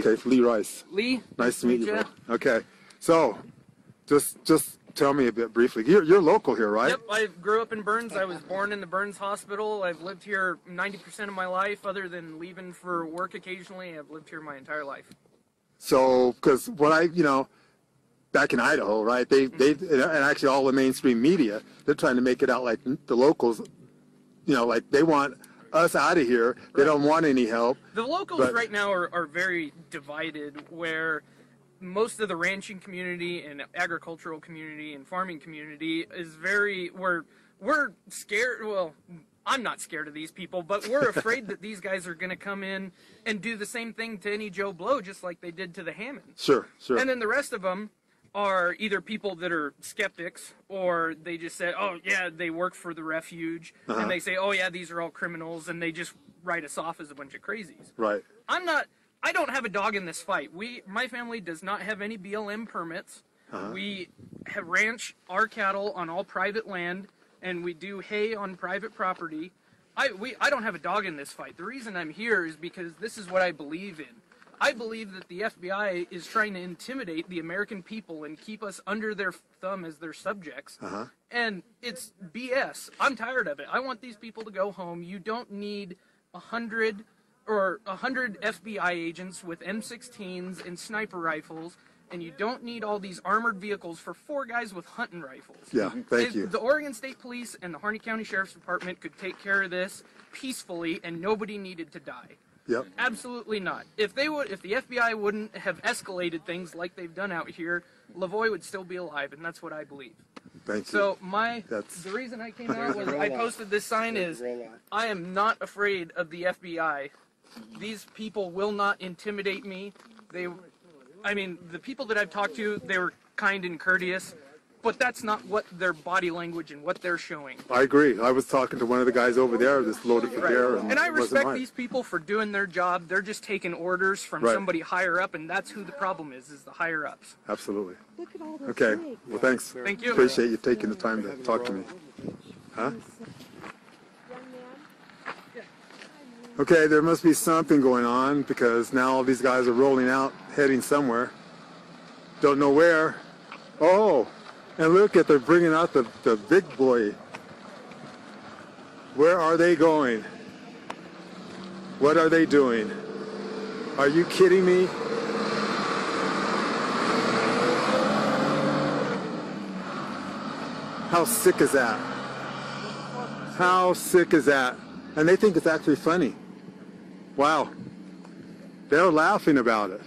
Okay, it's Lee Rice. Lee? Nice to meet you. Okay, so just tell me a bit briefly. You're local here, right? Yep, I grew up in Burns. I was born in the Burns Hospital. I've lived here 90% of my life, other than leaving for work occasionally. I've lived here my entire life. So, because what I, you know, back in Idaho, right, they and actually all the mainstream media, they're trying to make it out like the locals, you know, like they want us out of here. They don't want any help. The locals right now are very divided, where most of the ranching community and agricultural community and farming community is very, we're scared, well, I'm not scared of these people, but we're afraid that these guys are going to come in and do the same thing to any Joe Blow, just like they did to the Hammonds. Sure, sure. And then the rest of them are either people that are skeptics, or they just say, oh, yeah, they work for the refuge, and they say, oh, yeah, these are all criminals, and they just write us off as a bunch of crazies. Right. I don't have a dog in this fight. My family does not have any BLM permits. We ranch our cattle on all private land, and we do hay on private property. I don't have a dog in this fight. The reason I'm here is because this is what I believe in. I believe that the FBI is trying to intimidate the American people and keep us under their thumb as their subjects. And it's BS. I'm tired of it. I want these people to go home. You don't need 100 FBI agents with M16s and sniper rifles, and you don't need all these armored vehicles for four guys with hunting rifles. Yeah, thank you. The Oregon State Police and the Harney County Sheriff's Department could take care of this peacefully, and nobody needed to die. Yep. Absolutely not. If the FBI wouldn't have escalated things like they've done out here, Lavoy would still be alive, and that's what I believe. Thank you. So the reason I came out was I posted this sign is, I am not afraid of the FBI. These people will not intimidate me. I mean, the people that I've talked to, they were kind and courteous, but that's not what their body language and what they're showing. I agree. I was talking to one of the guys over there that's loaded for bear. And I respect these people for doing their job. They're just taking orders from somebody higher up, and that's who the problem is the higher ups. Absolutely. Look at all those snakes. Well, thanks. Thank you. Appreciate you taking the time to talk to me. Huh? Okay, there must be something going on, because now all these guys are rolling out, heading somewhere. Don't know where. Oh, and look at, they're bringing out the big boy. Where are they going? What are they doing? Are you kidding me? How sick is that? How sick is that? And they think it's actually funny. Wow, they're laughing about it.